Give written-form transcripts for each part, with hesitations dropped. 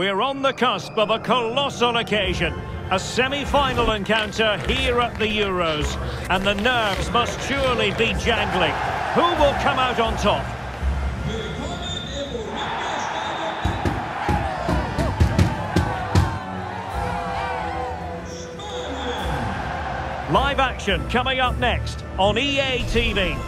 We're on the cusp of a colossal occasion, a semi-final encounter here at the Euros, and the nerves must surely be jangling. Who will come out on top? Live action coming up next on EA TV.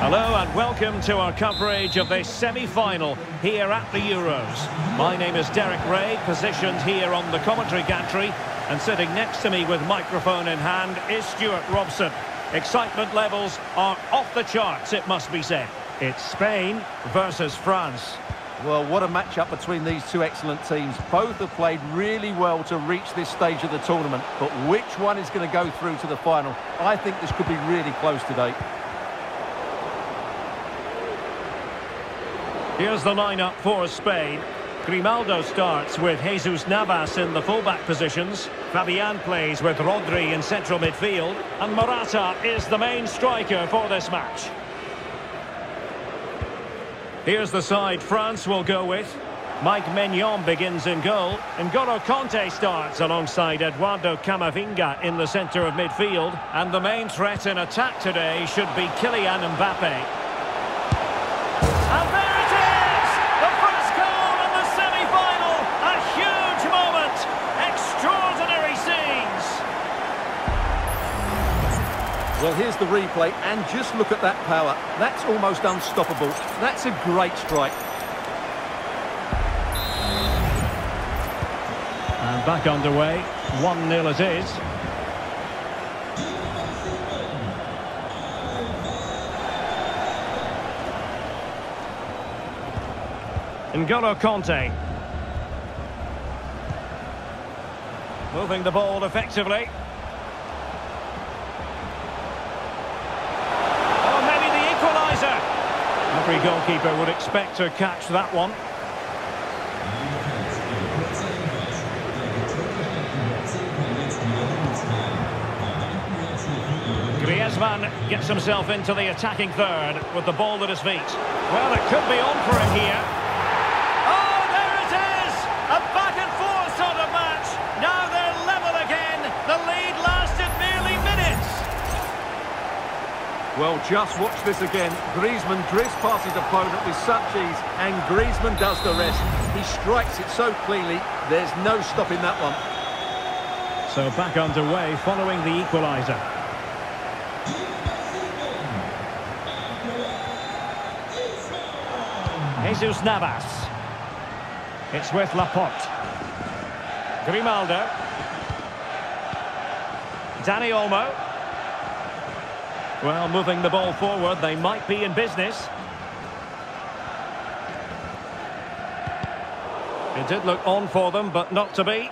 Hello and welcome to our coverage of this semi-final here at the Euros. My name is Derek Ray, positioned here on the commentary gantry, and sitting next to me with microphone in hand is Stuart Robson. Excitement levels are off the charts, it must be said. It's Spain versus France. Well, what a match-up between these two excellent teams. Both have played really well to reach this stage of the tournament, but which one is going to go through to the final? I think this could be really close today. Here's the lineup for Spain. Grimaldo starts with Jesus Navas in the fullback positions. Fabian plays with Rodri in central midfield. And Morata is the main striker for this match. Here's the side France will go with. Mike Maignan begins in goal. N'Golo Kante starts alongside Eduardo Camavinga in the centre of midfield. And the main threat in attack today should be Kylian Mbappe. Well, here's the replay, and just look at that power. That's almost unstoppable. That's a great strike. And back underway. 1-0 it is. N'Golo Kante. Moving the ball effectively. Every goalkeeper would expect to catch that one. Griezmann gets himself into the attacking third with the ball at his feet. Well, it could be on for him here. Oh, there it is! A back-and-forth sort of match. Now they're level again. The lead lasted nearly minutes. Well, just watch this again. Griezmann drifts past his opponent with such ease, and Griezmann does the rest. He strikes it so cleanly, there's no stopping that one. So back underway following the equaliser. Jesus Navas. It's with Laporte. Grimaldo. Dani Olmo. Well, moving the ball forward, they might be in business. It did look on for them, but not to be.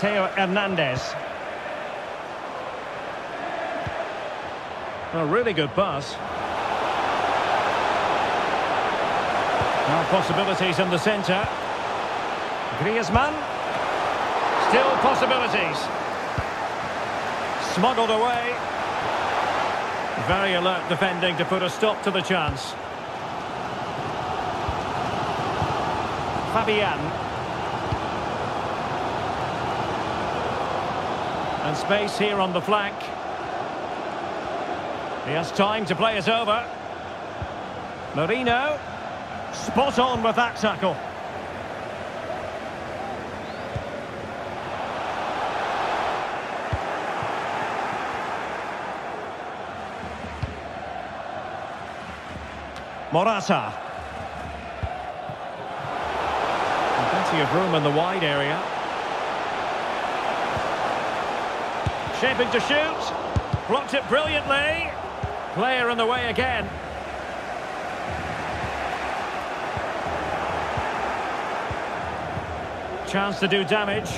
Theo Hernandez. A really good pass. Now possibilities in the centre. Griezmann. Still possibilities. Smuggled away. Very alert defending to put a stop to the chance. Fabian. And space here on the flank. He has time to play it over. Merino. Spot on with that tackle. Morata. Plenty of room in the wide area. Shaping to shoot. Blocked it brilliantly. Player in the way again. Chance to do damage.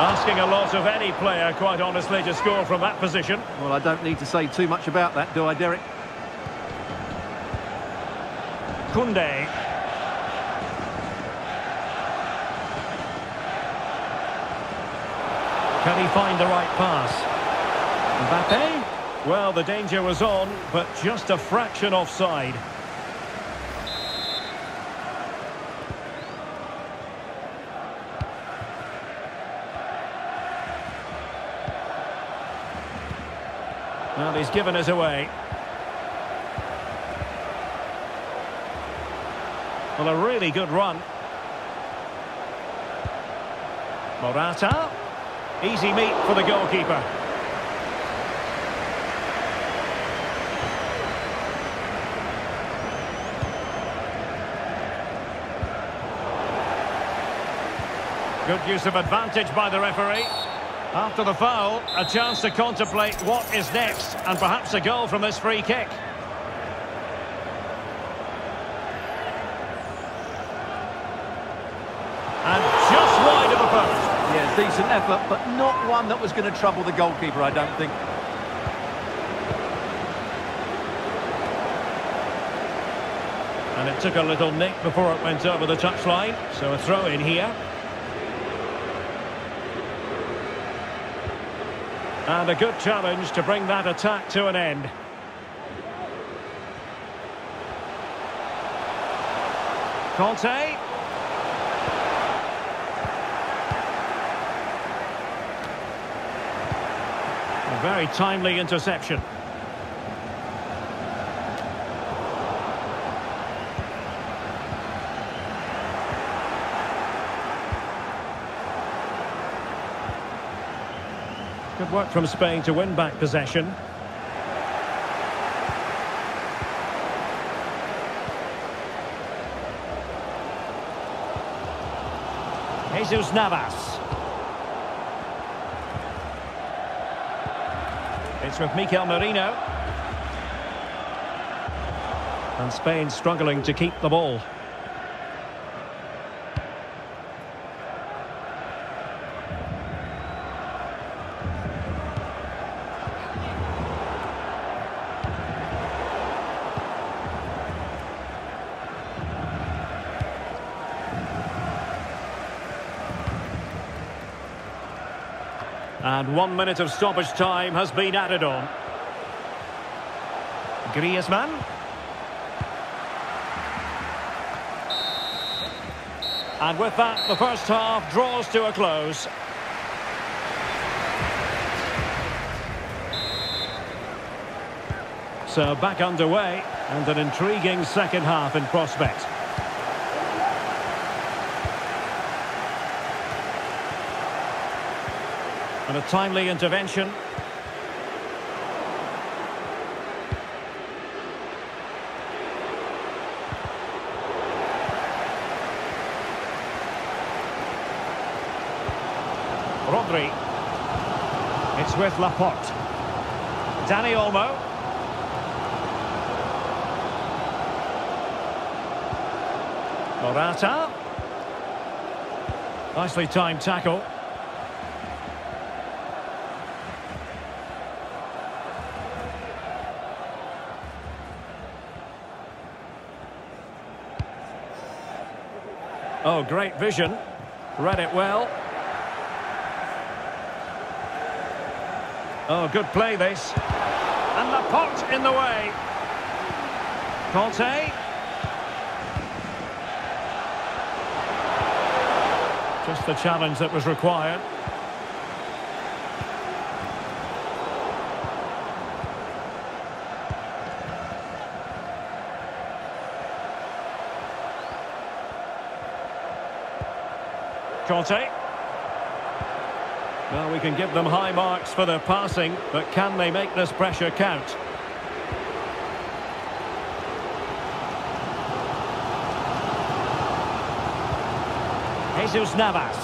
Asking a lot of any player, quite honestly, to score from that position. Well, I don't need to say too much about that, do I, Derek? Koundé. Can he find the right pass? Mbappe? Well, the danger was on, but just a fraction offside. Well, he's given us away. Well, a really good run. Morata. Easy meet for the goalkeeper. Good use of advantage by the referee. After the foul, a chance to contemplate what is next, and perhaps a goal from this free kick. And just wide of the post. Yeah, decent effort, but not one that was going to trouble the goalkeeper, I don't think. And it took a little nick before it went over the touchline, so a throw in here. And a good challenge to bring that attack to an end. Kante. A very timely interception. Good work from Spain to win back possession. Jesus Navas. It's with Mikel Merino. And Spain struggling to keep the ball. And 1 minute of stoppage time has been added on. Griezmann. And with that, the first half draws to a close. So back underway, and an intriguing second half in prospect. And a timely intervention. Rodri. It's with Laporte. Dani Olmo. Morata. Nicely timed tackle. Oh, great vision. Read it well. Oh, good play this. And Laporte in the way. Kante. Just the challenge that was required. Kante. Well, we can give them high marks for their passing, but can they make this pressure count? Jesus Navas.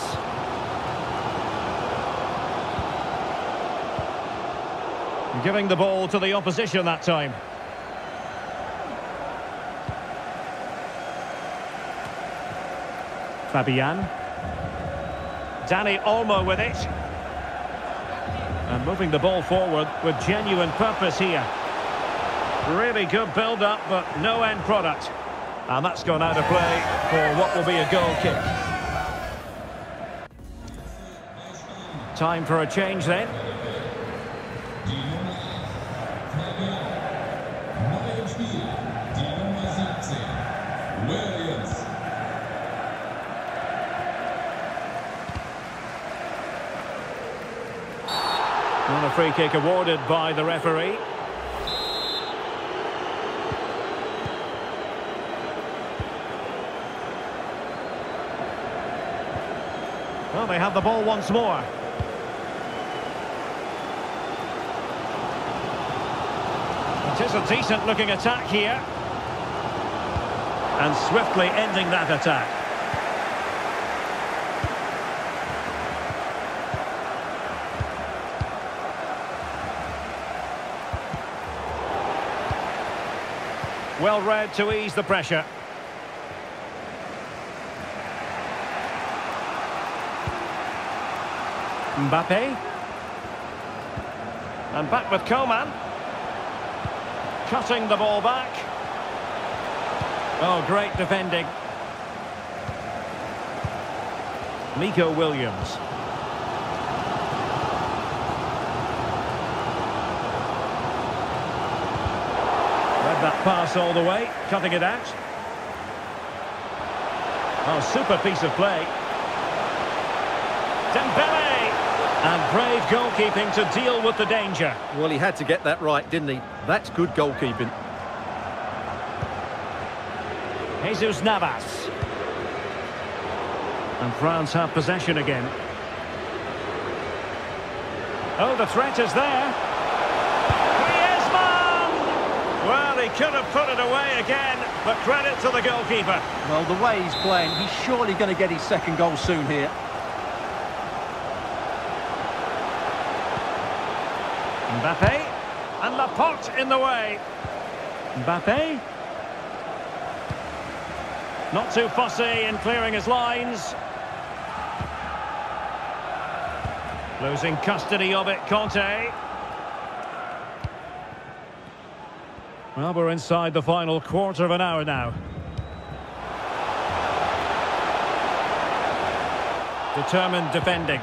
Giving the ball to the opposition that time. Fabian. Dani Olmo with it. And moving the ball forward with genuine purpose here. Really good build-up, but no end product. And that's gone out of play for what will be a goal kick. Time for a change then. And a free kick awarded by the referee. Well, they have the ball once more. It is a decent looking attack here. And swiftly ending that attack. Well read to ease the pressure. Mbappe. And back with Koeman. Cutting the ball back. Oh, great defending. Nico Williams. That pass all the way, cutting it out. Oh, super piece of play. Dembélé! And brave goalkeeping to deal with the danger. Well, he had to get that right, didn't he? That's good goalkeeping. Jesus Navas. And France have possession again. Oh, the threat is there. Well, he could have put it away again, but credit to the goalkeeper. Well, the way he's playing, he's surely going to get his second goal soon here. Mbappe, and Laporte in the way. Mbappe. Not too fussy in clearing his lines. Losing custody of it, Conte. Well, we're inside the final quarter of an hour now. Determined defending.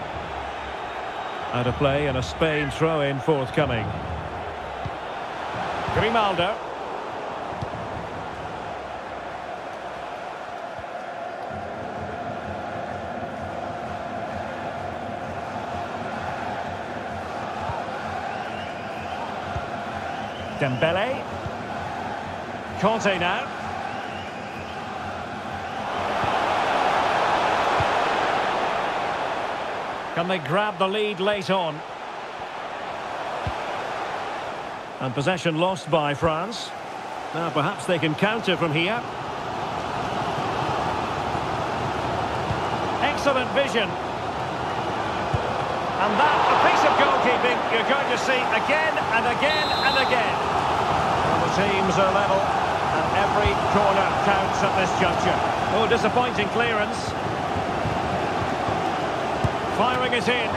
Out of play and a Spain throw-in forthcoming. Grimaldo. Dembélé. Conte now. Can they grab the lead late on? And possession lost by France. Now perhaps they can counter from here. Excellent vision. And that, a piece of goalkeeping you're going to see again and again and again. And the teams are level. And every corner counts at this juncture. Oh, disappointing clearance. Firing it in.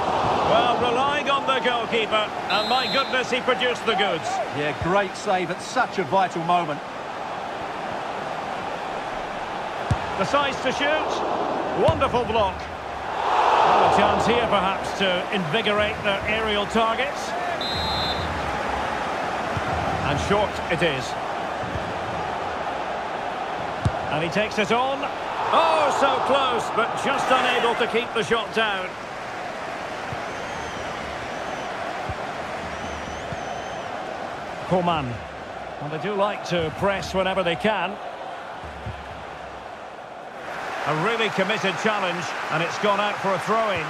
Well, relying on the goalkeeper. And my goodness, he produced the goods. Yeah, great save at such a vital moment. Decides to shoot. Wonderful block. Well, a chance here, perhaps, to invigorate their aerial targets. And short it is. And he takes it on. Oh, so close, but just unable to keep the shot down. Koeman. And they do like to press whenever they can. A really committed challenge, and it's gone out for a throw-in.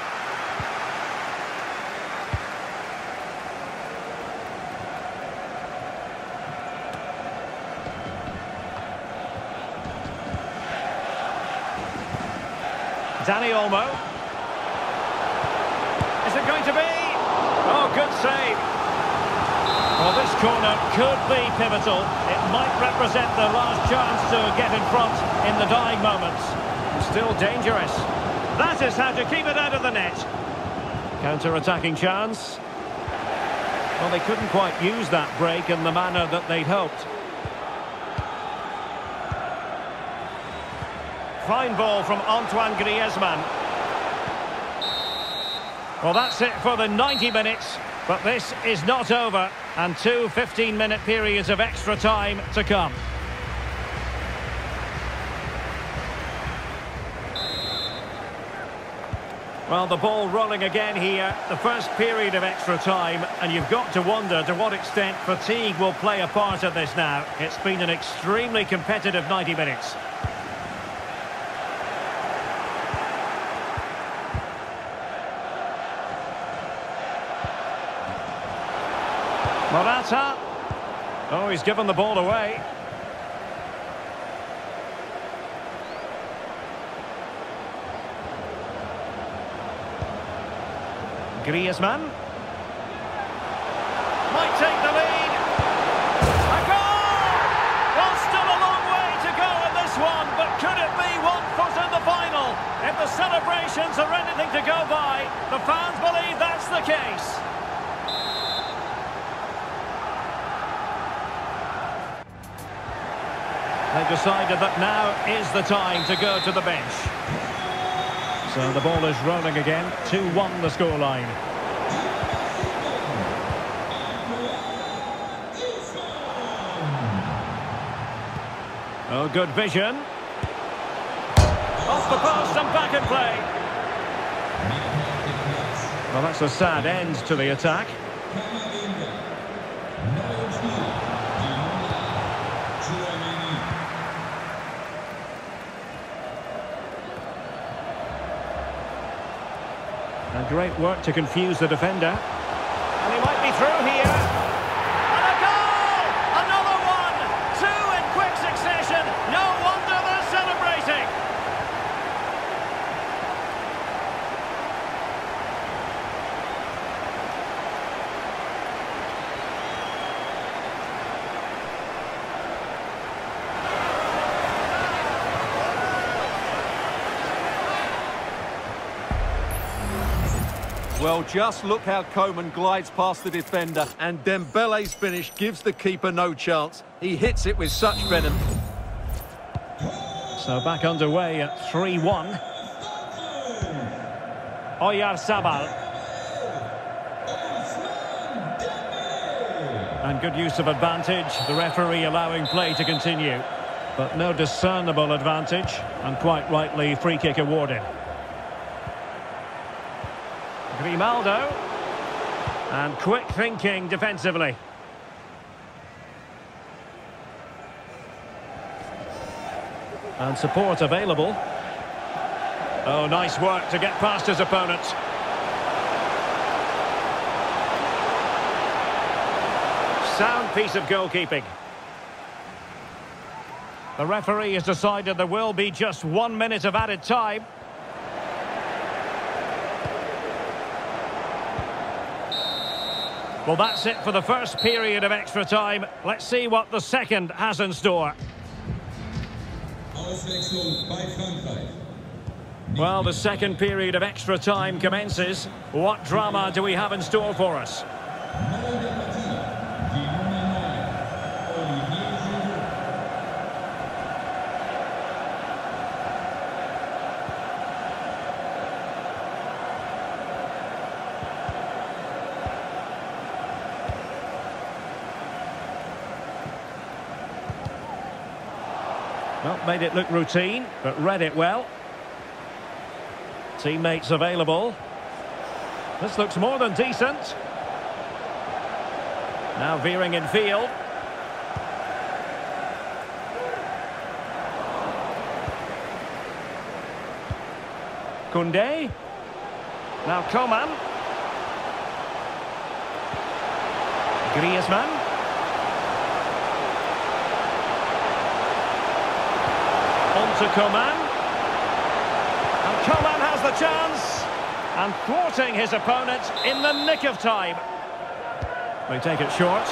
Dani Olmo. Is it going to be? Oh, good save. Well, this corner could be pivotal. It might represent their last chance to get in front in the dying moments. Still dangerous. That is how to keep it out of the net. Counter-attacking chance. Well, they couldn't quite use that break in the manner that they'd hoped. Fine ball from Antoine Griezmann. Well, that's it for the 90 minutes, but this is not over, and two 15-minute periods of extra time to come. Well, the ball rolling again here, the first period of extra time, and you've got to wonder to what extent fatigue will play a part in this now. It's been an extremely competitive 90 minutes. Morata. Oh, he's given the ball away. Griezmann might take the lead. A goal! Well, still a long way to go in this one, but could it be one foot in the final? If the celebrations are anything to go by, the fans believe that's the case. They've decided that now is the time to go to the bench. So the ball is rolling again. 2-1 the scoreline. Oh, good vision. Off the post and back in play. Well, that's a sad end to the attack. Great work to confuse the defender. And he might be through here. And a goal! Another one! Two in quick succession. No wonder they're celebrating. Well, just look how Koeman glides past the defender, and Dembele's finish gives the keeper no chance. He hits it with such venom. So back underway at 3-1. Oyarzabal. And good use of advantage, the referee allowing play to continue. But no discernible advantage, and quite rightly free kick awarded. Grimaldo, and quick thinking defensively. And support available. Oh, nice work to get past his opponent. Sound piece of goalkeeping. The referee has decided there will be just 1 minute of added time. Well, that's it for the first period of extra time. Let's see what the second has in store. Well, the second period of extra time commences. What drama do we have in store for us? Well, made it look routine, but read it well. Teammates available. This looks more than decent. Now veering in field. Koundé. Now Koman. Griezmann. To Koeman, and Koeman has the chance, and thwarting his opponent in the nick of time. They take it short.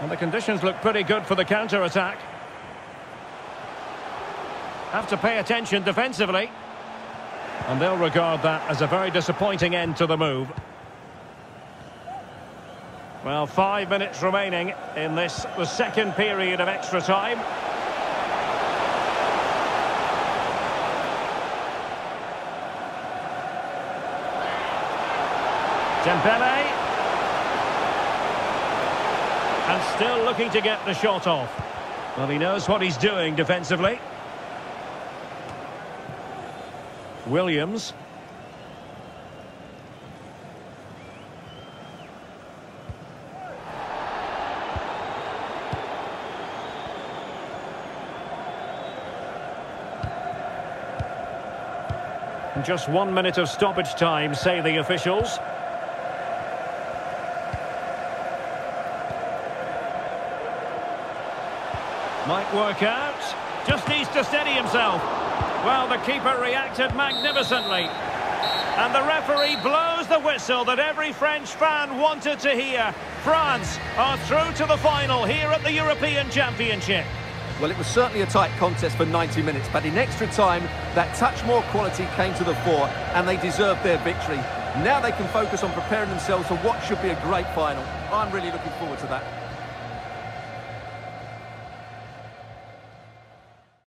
And the conditions look pretty good for the counter-attack. Have to pay attention defensively, and they'll regard that as a very disappointing end to the move. Well, 5 minutes remaining in this, the second period of extra time. Dembélé. And still looking to get the shot off. Well, he knows what he's doing defensively. Williams. Just 1 minute of stoppage time, say the officials. Might work out. Just needs to steady himself. Well, the keeper reacted magnificently. And the referee blows the whistle that every French fan wanted to hear. France are through to the final here at the European Championship. Well, it was certainly a tight contest for 90 minutes, but in extra time, that touch more quality came to the fore, and they deserved their victory. Now they can focus on preparing themselves for what should be a great final. I'm really looking forward to that.